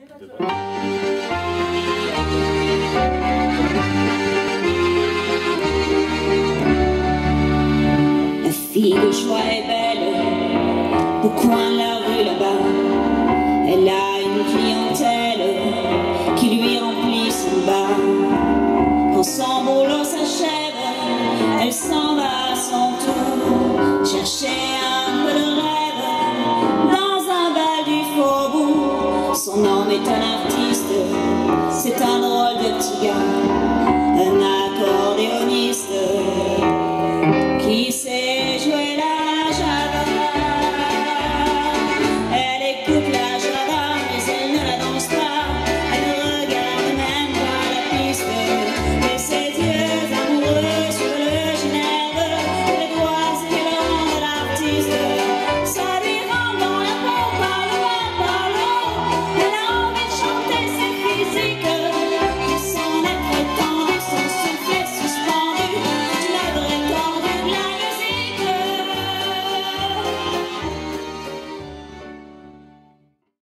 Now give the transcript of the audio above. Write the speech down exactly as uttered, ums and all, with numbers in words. La fille de joie est belle, au coin de la rue là-bas. Elle a une clientèle qui lui remplit son bar. Quand son boulot s'achève, elle s'en va à son tour chercher un peu de rêve dans un bal du faubourg. Son homme est un artiste, c'est un drôle de petit gars.